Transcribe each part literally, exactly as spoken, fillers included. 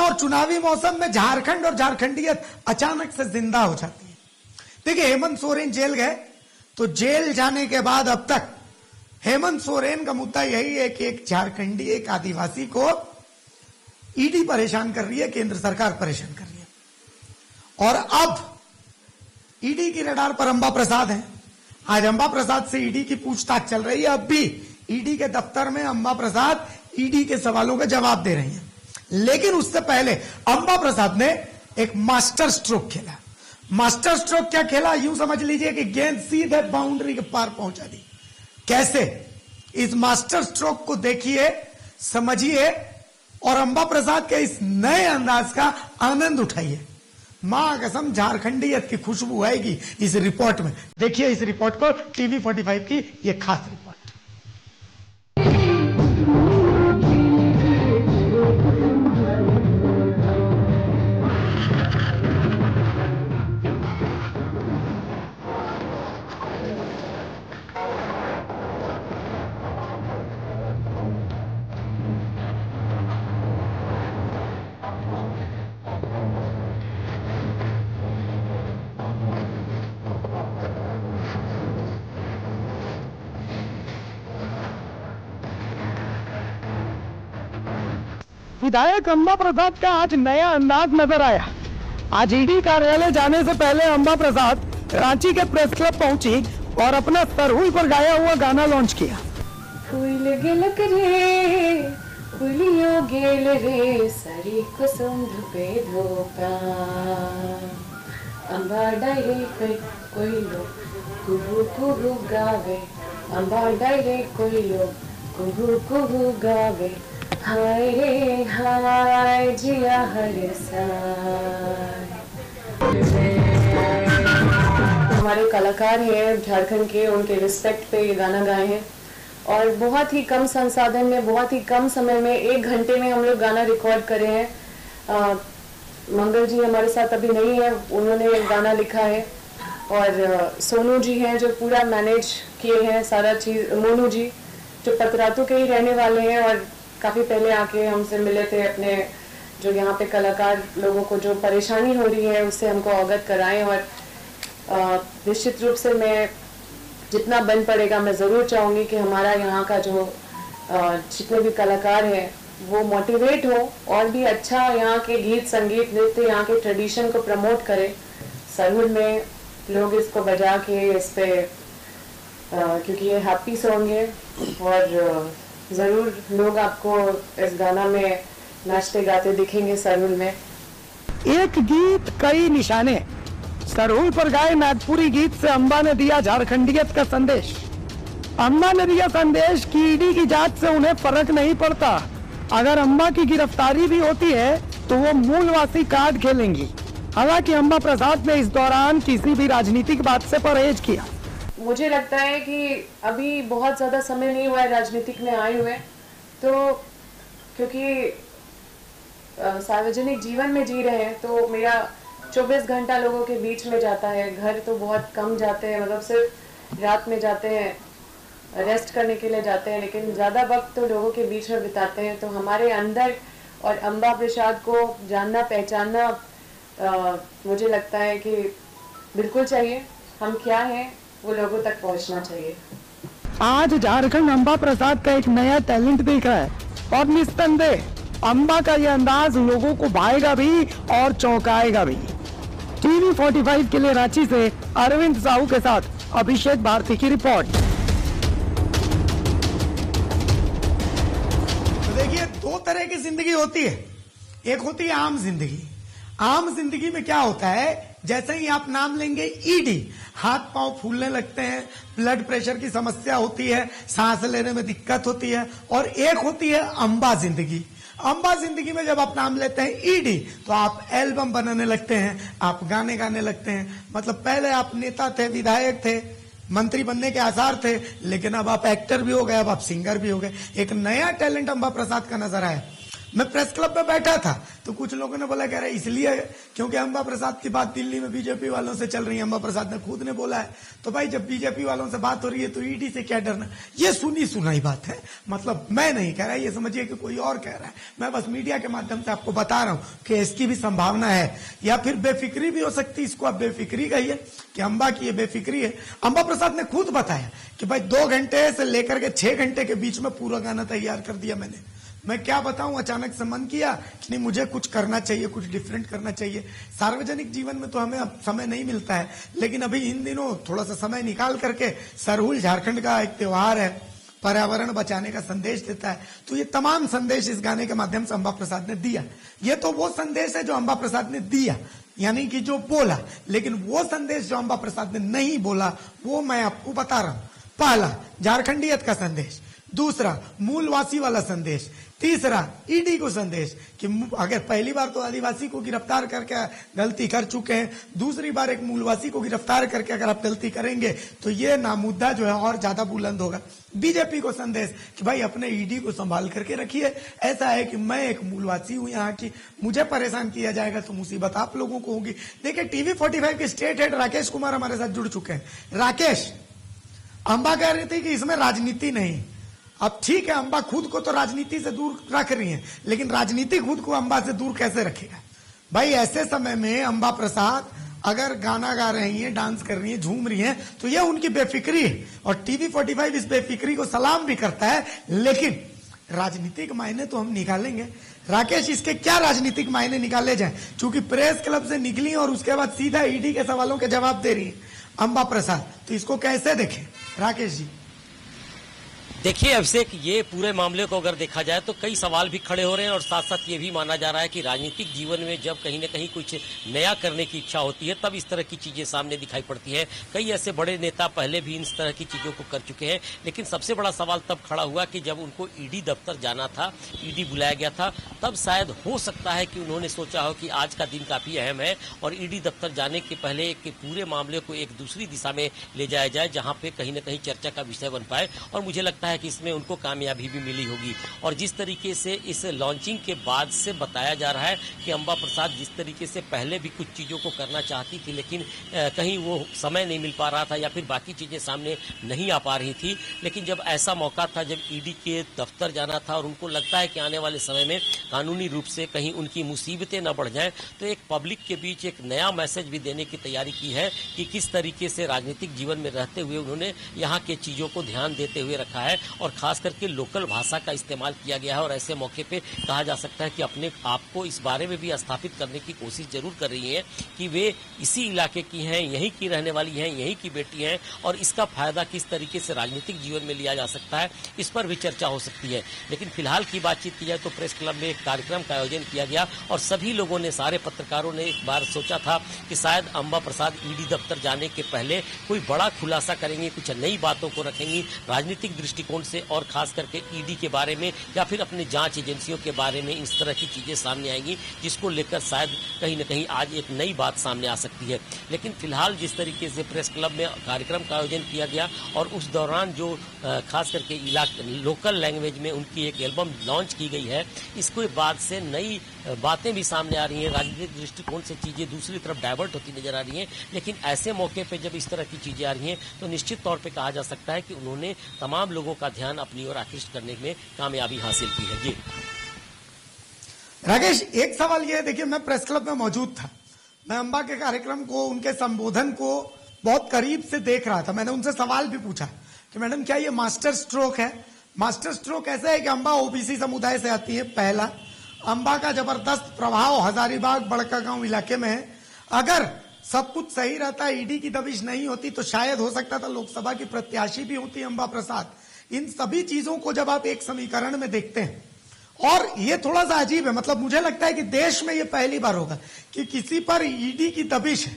और चुनावी मौसम में झारखंड और झारखंडियत अचानक से जिंदा हो जाती है। देखिए, हेमंत सोरेन जेल गए तो जेल जाने के बाद अब तक हेमंत सोरेन का मुद्दा यही है कि एक झारखंडी, एक आदिवासी को ईडी परेशान कर रही है, केंद्र सरकार परेशान कर रही है। और अब ईडी की रडार पर अम्बा प्रसाद है। आज अम्बा प्रसाद से ईडी की पूछताछ चल रही है। अब भी ईडी के दफ्तर में अम्बा प्रसाद ईडी के सवालों का जवाब दे रही हैं। लेकिन उससे पहले अम्बा प्रसाद ने एक मास्टर स्ट्रोक खेला। मास्टर स्ट्रोक क्या खेला? यूं समझ लीजिए कि गेंद सीधे बाउंड्री के पार पहुंचा दी। कैसे? इस मास्टर स्ट्रोक को देखिए, समझिए और अम्बा प्रसाद के इस नए अंदाज का आनंद उठाइए। मां कसम, झारखंडियत की खुशबू आएगी इस रिपोर्ट में। देखिए इस रिपोर्ट को, टीवी पैंतालीस की यह खास रिपोर्ट। विधायक अम्बा प्रसाद का आज नया अंदाज नजर आया। आज ईडी कार्यालय जाने से पहले अम्बा प्रसाद रांची के प्रेस क्लब पहुंची और अपना सरहुल पर गाया हुआ गाना लॉन्च किया। फूल गिलक रे, फूलियों गेल रे, सारी कसम पे धोखा, अम्बा डायरे पे कोई लो कुहू कुहू गावे, अम्बा डायरे कोई लो कुहू कुहू गावे, हाय रे हाय जिया हर साथ। हमारे कलाकार हैं झारखंड के, उनके रिस्पेक्ट पे ये गाना गाए हैं और बहुत ही कम संसाधन में, बहुत ही कम समय में, एक घंटे में हम लोग गाना रिकॉर्ड करे हैं। मंगल जी हमारे साथ अभी नहीं है, उन्होंने गाना लिखा है और सोनू जी हैं जो पूरा मैनेज किए हैं सारा चीज़, मोनू जी जो पतरातू के ही रहने वाले हैं और काफ़ी पहले आके हमसे मिले थे, अपने जो यहाँ पे कलाकार लोगों को जो परेशानी हो रही है उससे हमको अवगत कराएं और निश्चित रूप से मैं जितना बन पड़ेगा मैं ज़रूर चाहूँगी कि हमारा यहाँ का जो जितने भी कलाकार हैं वो मोटिवेट हो और भी अच्छा यहाँ के गीत संगीत नृत्य, यहाँ के ट्रेडिशन को प्रमोट करें। सरहुल में लोग इसको बजा के इस पर, क्योंकि ये हैप्पी सॉन्ग है और जरूर लोग आपको इस गाना में नाचते गाते दिखेंगे। सरहुल में एक गीत कई निशाने, सरहुल पर गाए नागपुरी गीत से अम्बा ने दिया झारखंडियत का संदेश। अम्बा ने दिया संदेश कि ईडी की जांच से उन्हें फर्क नहीं पड़ता, अगर अम्बा की गिरफ्तारी भी होती है तो वो मूलवासी कार्ड खेलेंगी। हालांकि अम्बा प्रसाद ने इस दौरान किसी भी राजनीतिक बात से परहेज किया। मुझे लगता है कि अभी बहुत ज़्यादा समय नहीं हुआ है राजनीतिक में आए हुए, तो क्योंकि सार्वजनिक जीवन में जी रहे हैं तो मेरा चौबीस घंटा लोगों के बीच में जाता है। घर तो बहुत कम जाते हैं, मतलब सिर्फ रात में जाते हैं, रेस्ट करने के लिए जाते हैं, लेकिन ज़्यादा वक्त तो लोगों के बीच में बिताते हैं। तो हमारे अंदर और अम्बा प्रसाद को जानना पहचानना आ, मुझे लगता है कि बिल्कुल चाहिए। हम क्या हैं वो लोगों तक पहुंचना चाहिए। आज झारखंड अम्बा प्रसाद का एक नया टैलेंट दिख रहा है और निस्संदेह अम्बा का यह अंदाज लोगों को भाएगा भी और चौंकाएगा भी। टीवी पैंतालीस के लिए रांची से अरविंद साहू के साथ अभिषेक भारती की रिपोर्ट। तो देखिए, दो तरह की जिंदगी होती है। एक होती है आम जिंदगी। आम जिंदगी में क्या होता है, जैसे ही आप नाम लेंगे ईडी, हाथ पांव फूलने लगते हैं, ब्लड प्रेशर की समस्या होती है, सांस लेने में दिक्कत होती है। और एक होती है अम्बा जिंदगी। अम्बा जिंदगी में जब आप नाम लेते हैं ईडी तो आप एल्बम बनाने लगते हैं, आप गाने गाने लगते हैं। मतलब पहले आप नेता थे, विधायक थे, मंत्री बनने के आसार थे, लेकिन अब आप एक्टर भी हो गए, अब आप सिंगर भी हो गए। एक नया टैलेंट अम्बा प्रसाद का नजर आया। मैं प्रेस क्लब में बैठा था तो कुछ लोगों ने बोला, कह रहे इसलिए क्योंकि अम्बा प्रसाद की बात दिल्ली में बीजेपी वालों से चल रही है, अम्बा प्रसाद ने खुद ने बोला है। तो भाई जब बीजेपी वालों से बात हो रही है तो ईडी से क्या डरना, ये सुनी सुनाई बात है। मतलब मैं नहीं कह रहा, ये समझिए कि कोई और कह रहा है, मैं बस मीडिया के माध्यम से आपको बता रहा हूँ कि इसकी भी संभावना है या फिर बेफिक्री भी हो सकती है। इसको आप बेफिक्री कहिए कि अम्बा की ये बेफिक्री है। अम्बा प्रसाद ने खुद बताया कि भाई दो घंटे से लेकर के छह घंटे के बीच में पूरा गाना तैयार कर दिया मैंने। मैं क्या बताऊं, अचानक से मन किया नहीं मुझे कुछ करना चाहिए, कुछ डिफरेंट करना चाहिए। सार्वजनिक जीवन में तो हमें अब समय नहीं मिलता है, लेकिन अभी इन दिनों थोड़ा सा समय निकाल करके, सरहुल झारखंड का एक त्योहार है, पर्यावरण बचाने का संदेश देता है, तो ये तमाम संदेश इस गाने के माध्यम से अम्बा प्रसाद ने दिया। ये तो वो संदेश है जो अम्बा प्रसाद ने दिया, यानी कि जो बोला, लेकिन वो संदेश जो अम्बा प्रसाद ने नहीं बोला वो मैं आपको बता रहा हूँ। पहला, झारखंडियत का संदेश। दूसरा, मूलवासी वाला संदेश। तीसरा, ईडी को संदेश कि अगर पहली बार तो आदिवासी को गिरफ्तार करके गलती कर चुके हैं, दूसरी बार एक मूलवासी को गिरफ्तार करके अगर आप गलती करेंगे तो ये ना मुद्दा जो है और ज्यादा बुलंद होगा। बीजेपी को संदेश कि भाई अपने ईडी को संभाल करके रखिए, ऐसा है कि मैं एक मूलवासी हूँ, यहाँ की मुझे परेशान किया जाएगा तो मुसीबत आप लोगों को होगी। देखिये, टीवी फोर्टी फाइव के स्टेट हेड राकेश कुमार हमारे साथ जुड़ चुके हैं। राकेश, अम्बा कह रही थी कि इसमें राजनीति नहीं। अब ठीक है, अम्बा खुद को तो राजनीति से दूर रख रही है, लेकिन राजनीति खुद को अम्बा से दूर कैसे रखेगा भाई। ऐसे समय में अम्बा प्रसाद अगर गाना गा रही हैं, डांस कर रही हैं, झूम रही हैं, तो यह उनकी बेफिक्री है और टीवी फोर्टी फाइव इस बेफिक्री को सलाम भी करता है। लेकिन राजनीतिक मायने तो हम निकालेंगे राकेश, इसके क्या राजनीतिक मायने निकाले जाए, क्योंकि प्रेस क्लब से निकली और उसके बाद सीधा ईडी के सवालों के जवाब दे रही है अम्बा प्रसाद, तो इसको कैसे देखें राकेश जी। देखिए अभिषेक, ये पूरे मामले को अगर देखा जाए तो कई सवाल भी खड़े हो रहे हैं और साथ साथ ये भी माना जा रहा है कि राजनीतिक जीवन में जब कहीं ना कहीं कुछ नया करने की इच्छा होती है तब इस तरह की चीज़ें सामने दिखाई पड़ती हैं। कई ऐसे बड़े नेता पहले भी इस तरह की चीज़ों को कर चुके हैं, लेकिन सबसे बड़ा सवाल तब खड़ा हुआ कि जब उनको ईडी दफ्तर जाना था, ईडी बुलाया गया था, तब शायद हो सकता है कि उन्होंने सोचा हो कि आज का दिन काफ़ी अहम है और ईडी दफ्तर जाने के पहले एक पूरे मामले को एक दूसरी दिशा में ले जाया जाए जहाँ पर कहीं ना कहीं चर्चा का विषय बन पाए, और मुझे लगता है कि इसमें उनको कामयाबी भी मिली होगी। और जिस तरीके से इस लॉन्चिंग के बाद से बताया जा रहा है कि अम्बा प्रसाद जिस तरीके से पहले भी कुछ चीज़ों को करना चाहती थी लेकिन कहीं वो समय नहीं मिल पा रहा था या फिर बाकी चीज़ें सामने नहीं आ पा रही थी, लेकिन जब ऐसा मौका था, जब ईडी के दफ्तर जाना था और उनको लगता है कि आने वाले समय में कानूनी रूप से कहीं उनकी मुसीबतें न बढ़ जाएँ, तो एक पब्लिक के बीच एक नया मैसेज भी देने की तैयारी की है कि किस तरीके से राजनीतिक जीवन में रहते हुए उन्होंने यहाँ के चीज़ों को ध्यान देते हुए रखा है और खास करके लोकल भाषा का इस्तेमाल किया गया है। और ऐसे मौके पे कहा जा सकता है कि अपने आप को इस बारे में भी स्थापित करने की कोशिश जरूर कर रही है कि वे इसी इलाके की हैं, यहीं की रहने वाली हैं, यहीं की बेटी हैं, और इसका फायदा किस तरीके से राजनीतिक जीवन में लिया जा सकता है इस पर भी चर्चा हो सकती है। लेकिन फिलहाल की बातचीत की जाए तो प्रेस क्लब में एक कार्यक्रम का आयोजन किया गया और सभी लोगों ने, सारे पत्रकारों ने एक बार सोचा था कि शायद अम्बा प्रसाद ईडी दफ्तर जाने के पहले कोई बड़ा खुलासा करेंगे, कुछ नई बातों को रखेंगी राजनीतिक दृष्टिकोण से, और खास करके ईडी के बारे में या फिर अपने जांच एजेंसियों के बारे में इस तरह की चीजें सामने आएंगी जिसको लेकर शायद कहीं ना कहीं आज एक नई बात सामने आ सकती है। लेकिन फिलहाल जिस तरीके से प्रेस क्लब में कार्यक्रम का आयोजन किया गया और उस दौरान जो खास करके इलाके लोकल लैंग्वेज में उनकी एक एल्बम लॉन्च की गई है, इसके बाद से नई बातें भी सामने आ रही हैं, राजनीतिक दृष्टिकोण से चीजें दूसरी तरफ डाइवर्ट होती नजर आ रही हैं। लेकिन ऐसे मौके पर जब इस तरह की चीजें आ रही हैं तो निश्चित तौर पर कहा जा सकता है कि उन्होंने तमाम लोगों का ध्यान अपनी ओर आकर्षित करने में कामयाबी हासिल की है। जी राकेश, एक सवाल यह है, देखिए मैं प्रेस क्लब में मौजूद था, मैं अम्बा के कार्यक्रम को, उनके संबोधन को बहुत करीब से देख रहा था। मैंने उनसे सवाल भी पूछा कि मैडम क्या ये मास्टर स्ट्रोक है। मास्टर स्ट्रोक ऐसा है कि अम्बा ओबीसी समुदाय से आती है। पहला, अम्बा का जबरदस्त प्रभाव हजारीबाग बड़कागांव इलाके में है। अगर सब कुछ सही रहता, ईडी की दबिश नहीं होती, तो शायद हो सकता था लोकसभा की प्रत्याशी भी होती अम्बा प्रसाद। इन सभी चीजों को जब आप एक समीकरण में देखते हैं, और ये थोड़ा सा अजीब है, मतलब मुझे लगता है कि देश में ये पहली बार होगा कि किसी पर ईडी की दबिश है,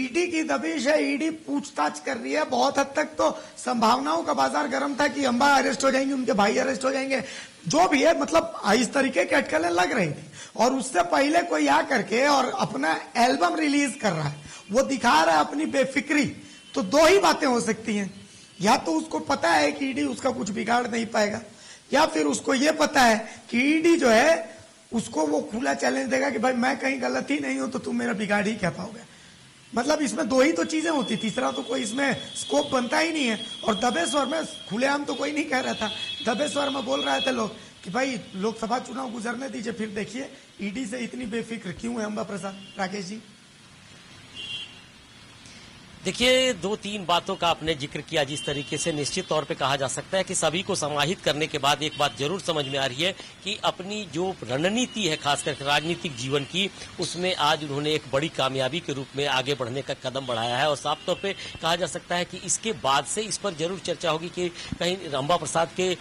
ईडी की दबिश है, ईडी पूछताछ कर रही है। बहुत हद तक तो संभावनाओं का बाजार गर्म था कि अम्बा अरेस्ट हो जाएंगे, उनके भाई अरेस्ट हो जाएंगे, जो भी है, मतलब इस तरीके की अटकलें लग रही थी। और उससे पहले कोई आ करके और अपना एल्बम रिलीज कर रहा है, वो दिखा रहा है अपनी बेफिक्री, तो दो ही बातें हो सकती हैं। या तो उसको पता है कि ईडी उसका कुछ बिगाड़ नहीं पाएगा, या फिर उसको ये पता है कि ईडी जो है उसको वो खुला चैलेंज देगा कि भाई मैं कहीं गलत ही नहीं हूं तो तुम मेरा बिगाड़ ही क्या पाओगे। मतलब इसमें दो ही तो चीजें होती, तीसरा तो कोई इसमें स्कोप बनता ही नहीं है। और दबे स्वर में खुलेआम तो कोई नहीं कह रहा था, दबे स्वर में बोल रहे थे लोग कि भाई लोकसभा चुनाव गुजरने दीजिए, फिर देखिए ईडी से इतनी बेफिक्र क्यों है अम्बा प्रसाद। राकेश जी देखिए, दो तीन बातों का आपने जिक्र किया, जिस तरीके से निश्चित तौर पे कहा जा सकता है कि सभी को समाहित करने के बाद एक बात जरूर समझ में आ रही है कि अपनी जो रणनीति है खासकर राजनीतिक जीवन की, उसमें आज उन्होंने एक बड़ी कामयाबी के रूप में आगे बढ़ने का कदम बढ़ाया है। और साफ तौर पे कहा जा सकता है कि इसके बाद से इस पर जरूर चर्चा होगी कि कहीं अम्बा प्रसाद के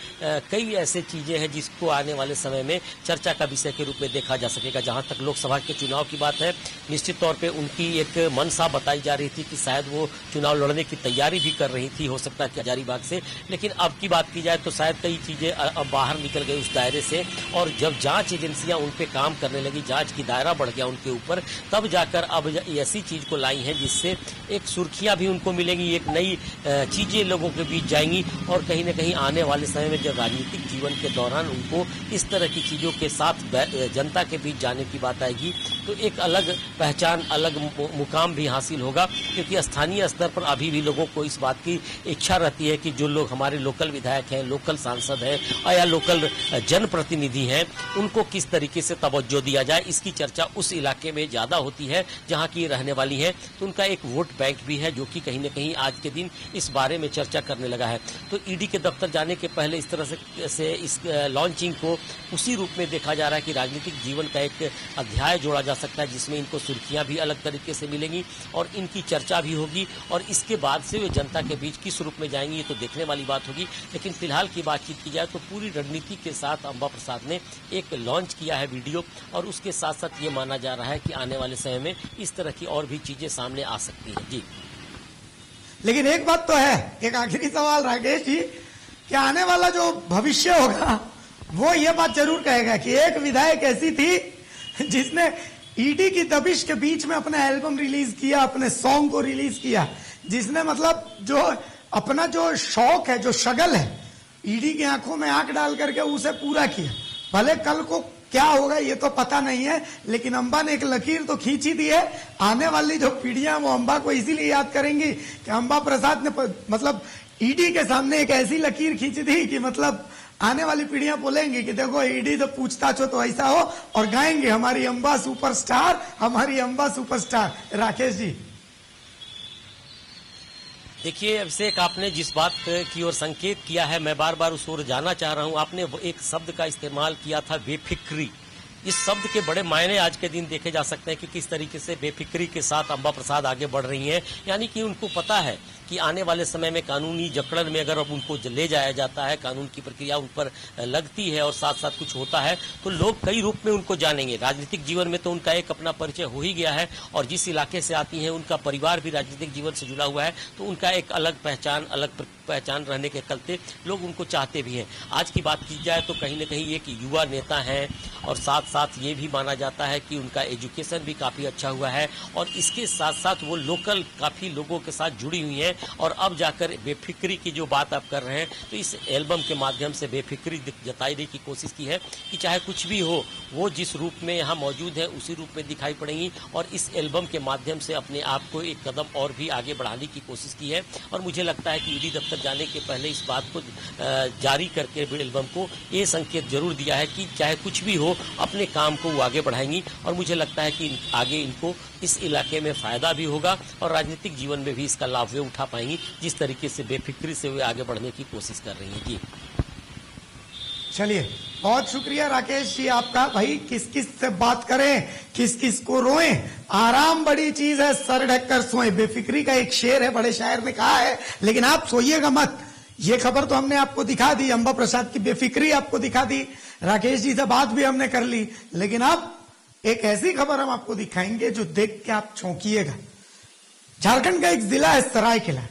कई ऐसे चीजें हैं जिसको आने वाले समय में चर्चा का विषय के रूप में देखा जा सकेगा। जहाँ तक लोकसभा के चुनाव की बात है, निश्चित तौर पर उनकी एक मनसा बताई जा रही थी कि शायद वो चुनाव लड़ने की तैयारी भी कर रही थी, हो सकता है कि हजारीबाग से। लेकिन अब की बात की जाए तो शायद कई चीजें अब बाहर निकल गई उस दायरे से, और जब जांच एजेंसियां उन पे काम करने लगी, जांच की दायरा बढ़ गया उनके ऊपर, तब जाकर अब ऐसी चीज को लाई है जिससे एक सुर्खियां भी उनको मिलेंगी, एक नई चीजें लोगों के बीच जाएंगी। और कहीं ना कहीं आने वाले समय में जब राजनीतिक जीवन के दौरान उनको इस तरह की चीजों के साथ जनता के बीच जाने की बात आएगी तो एक अलग पहचान, अलग मुकाम भी हासिल होगा। क्योंकि स्थानीय स्तर पर अभी भी लोगों को इस बात की इच्छा रहती है कि जो लोग हमारे लोकल विधायक हैं, लोकल सांसद हैं या लोकल जनप्रतिनिधि हैं, उनको किस तरीके से तवज्जो दिया जाए, इसकी चर्चा उस इलाके में ज़्यादा होती है जहाँ की रहने वाली है। तो उनका एक वोट बैंक भी है जो कि कहीं ना कहीं आज के दिन इस बारे में चर्चा करने लगा है। तो ईडी के दफ्तर जाने के पहले इस तरह से, से इस लॉन्चिंग को उसी रूप में देखा जा रहा है कि राजनीतिक जीवन का एक अध्याय जोड़ा जा सकता है जिसमें इनको सुर्खियाँ भी अलग तरीके से मिलेंगी और इनकी चर्चा भी होगी। और इसके बाद से वे जनता के बीच किस रूप में जाएंगी ये तो देखने वाली बात होगी। लेकिन फिलहाल की बातचीत की जाए तो पूरी रणनीति के साथ अम्बा प्रसाद ने एक लॉन्च किया है वीडियो, और उसके साथ साथ ये माना जा रहा है कि आने वाले समय में इस तरह की और भी चीजें सामने आ सकती हैं। जी लेकिन एक बात तो है, एक आखिरी सवाल राकेश जी, कि आने वाला जो भविष्य होगा वो ये बात जरूर कहेगा कि एक विधायक ऐसी थी जिसने ईडी की दबिश के बीच में अपना एल्बम रिलीज किया, अपने सॉन्ग को रिलीज किया, जिसने मतलब जो अपना जो शौक है, जो शगल है, ईडी की आंखों में आंख डाल करके उसे पूरा किया। भले कल को क्या होगा ये तो पता नहीं है, लेकिन अम्बा ने एक लकीर तो खींची दी है। आने वाली जो पीढ़ियां वो अम्बा को इसीलिए याद करेंगी कि अम्बा प्रसाद ने मतलब ईडी के सामने एक ऐसी लकीर खींची थी कि मतलब आने वाली पीढ़ियां बोलेंगी कि देखो ईडी तो पूछताछ हो तो ऐसा हो, और गाएंगे हमारी अम्बा सुपरस्टार, हमारी अम्बा सुपरस्टार। राकेश जी देखिए, अभिषेक आपने जिस बात की ओर संकेत किया है, मैं बार बार उस ओर जाना चाह रहा हूं। आपने एक शब्द का इस्तेमाल किया था, बेफिक्री। इस शब्द के बड़े मायने आज के दिन देखे जा सकते हैं कि किस तरीके से बेफिक्री के साथ अम्बा प्रसाद आगे बढ़ रही हैं। यानी कि उनको पता है कि आने वाले समय में कानूनी जकड़न में अगर अब उनको ले जाया जाता है, कानून की प्रक्रिया उन पर लगती है और साथ साथ कुछ होता है तो लोग कई रूप में उनको जानेंगे। राजनीतिक जीवन में तो उनका एक अपना परिचय हो ही गया है, और जिस इलाके से आती है उनका परिवार भी राजनीतिक जीवन से जुड़ा हुआ है, तो उनका एक अलग पहचान, अलग पहचान रहने के चलते लोग उनको चाहते भी हैं। आज की बात की जाए तो कहीं ना कहीं एक युवा नेता हैं, और साथ साथ ये भी माना जाता है कि उनका एजुकेशन भी काफ़ी अच्छा हुआ है, और इसके साथ साथ वो लोकल काफ़ी लोगों के साथ जुड़ी हुई हैं। और अब जाकर बेफिक्री की जो बात आप कर रहे हैं, तो इस एल्बम के माध्यम से बेफिक्री जताने की कोशिश की है कि चाहे कुछ भी हो, वो जिस रूप में यहाँ मौजूद है उसी रूप में दिखाई पड़ेंगी, और इस एल्बम के माध्यम से अपने आप को एक कदम और भी आगे बढ़ाने की कोशिश की है। और मुझे लगता है कि ईडी दफ्तर जाने के पहले इस बात को जारी करके एल्बम को ये संकेत जरूर दिया है कि चाहे कुछ भी हो अपने काम को वो आगे बढ़ाएंगी, और मुझे लगता है कि आगे इनको इस इलाके में फायदा भी होगा और राजनीतिक जीवन में भी इसका लाभ वे उठा पाएंगी, जिस तरीके से बेफिक्री से वे आगे बढ़ने की कोशिश कर रही हैं। जी चलिए, बहुत शुक्रिया राकेश जी आपका। भाई किस किस से बात करें, किस किस को रोएं, आराम बड़ी चीज है, सर ढककर सोएं, बेफिक्री का एक शेर है, बड़े शायर ने कहा है। लेकिन आप सोइएगा मत। ये खबर तो हमने आपको दिखा दी, अम्बा प्रसाद की बेफिक्री आपको दिखा दी, राकेश जी से बात भी हमने कर ली, लेकिन अब एक ऐसी खबर हम आपको दिखाएंगे जो देख के आप चौंकिएगा। झारखंड का एक जिला है सरायकेला।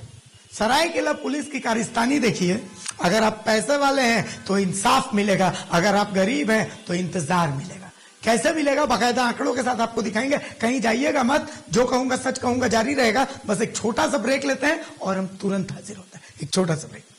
सरायकेला पुलिस की कारस्तानी देखिए। अगर आप पैसे वाले हैं तो इंसाफ मिलेगा, अगर आप गरीब हैं तो इंतजार मिलेगा। कैसे मिलेगा, बाकायदा आंकड़ों के साथ आपको दिखाएंगे। कहीं जाइएगा मत, जो कहूंगा सच कहूंगा जारी रहेगा। बस एक छोटा सा ब्रेक लेते हैं और हम तुरंत हाजिर होते हैं। एक छोटा सा ब्रेक।